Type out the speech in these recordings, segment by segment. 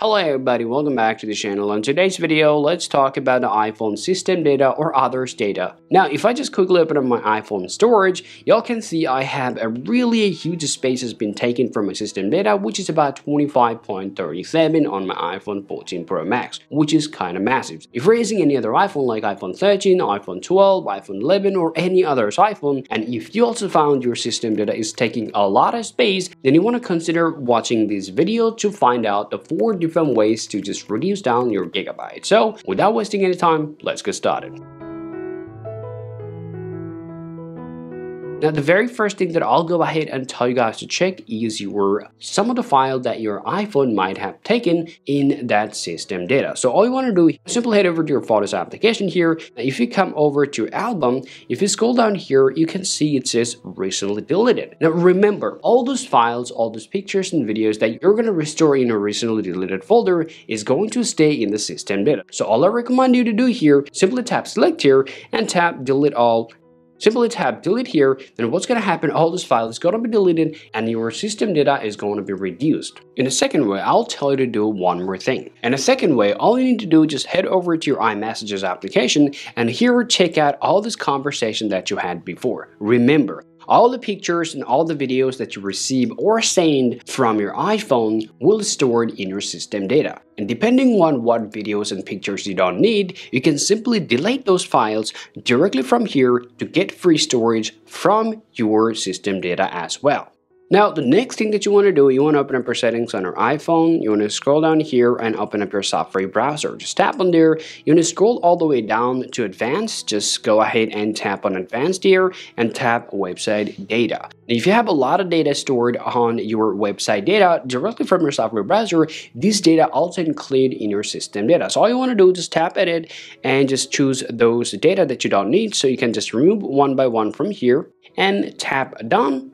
Hello everybody, welcome back to the channel. On today's video, let's talk about the iPhone system data or others data. Now, if I just quickly open up my iPhone storage, y'all can see I have a really huge space has been taken from my system data, which is about 25.37 on my iPhone 14 Pro Max, which is kind of massive. If you're using any other iPhone like iPhone 13, iPhone 12, iPhone 11 or any other iPhone, and if you also found your system data is taking a lot of space, then you want to consider watching this video to find out the four different ways to just reduce down your gigabytes. So without wasting any time, let's get started. Now, the very first thing that I'll go ahead and tell you guys to check is some of the file that your iPhone might have taken in that system data. So all you want to do is simply head over to your Photos application here. Now, if you come over to Album, if you scroll down here, you can see it says recently deleted. Now remember, all those files, all those pictures and videos that you're going to restore in a recently deleted folder is going to stay in the system data. So all I recommend you to do here, simply tap select here and tap delete all. Simply tap delete here, then what's going to happen, all this file is going to be deleted and your system data is going to be reduced. In a second way, I'll tell you to do one more thing. In a second way, all you need to do is just head over to your iMessages application and here check out all this conversation that you had before. Remember, all the pictures and all the videos that you receive or send from your iPhone will be stored in your system data. And depending on what videos and pictures you don't need, you can simply delete those files directly from here to get free storage from your system data as well. Now, the next thing that you want to do, you want to open up your settings on your iPhone. You want to scroll down here and open up your Safari browser. Just tap on there. You want to scroll all the way down to advanced. Just go ahead and tap on advanced here and tap website data. If you have a lot of data stored on your website data directly from your Safari browser, this data also included in your system data. So all you want to do is just tap edit and just choose those data that you don't need. So you can just remove one by one from here and tap done.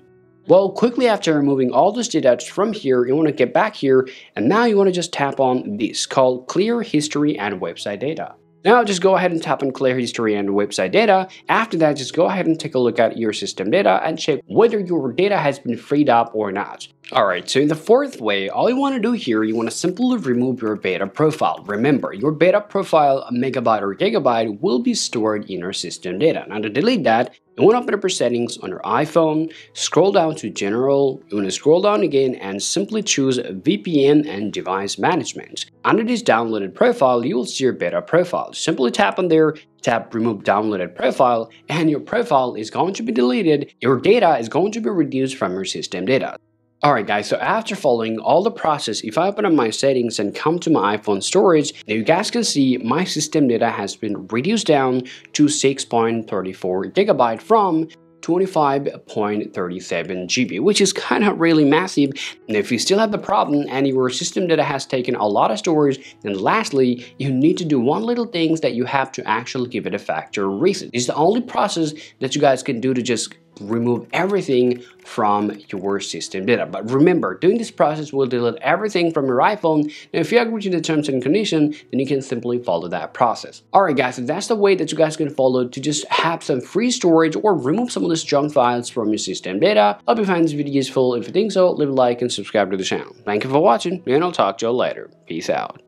Well, quickly after removing all those data from here, you want to get back here and now you want to just tap on this called Clear History and Website Data. Now just go ahead and tap on Clear History and Website Data. After that, just go ahead and take a look at your system data and check whether your data has been freed up or not. Alright, so in the fourth way, all you want to do here, you want to simply remove your beta profile. Remember, your beta profile, a megabyte or gigabyte, will be stored in your system data. Now to delete that, you want to open up your settings on your iPhone, scroll down to General, you want to scroll down again and simply choose VPN and Device Management. Under this downloaded profile, you will see your beta profile. Simply tap on there, tap remove downloaded profile, and your profile is going to be deleted. Your data is going to be reduced from your system data. Alright guys, so after following all the process, if I open up my settings and come to my iPhone storage, now you guys can see my system data has been reduced down to 6.34 GB from 25.37 GB, which is kind of really massive. And if you still have the problem and your system data has taken a lot of storage, then lastly, you need to do one little thing that you have to actually give it a factory reset. It's the only process that you guys can do to just remove everything from your system data. But remember, doing this process will delete everything from your iPhone. Now, if you agree to the terms and condition, then you can simply follow that process. Alright guys, so that's the way that you guys can follow to just have some free storage or remove some of these junk files from your system data. Hope you find this video useful. If you think so, leave a like and subscribe to the channel. Thank you for watching and I'll talk to you later. Peace out.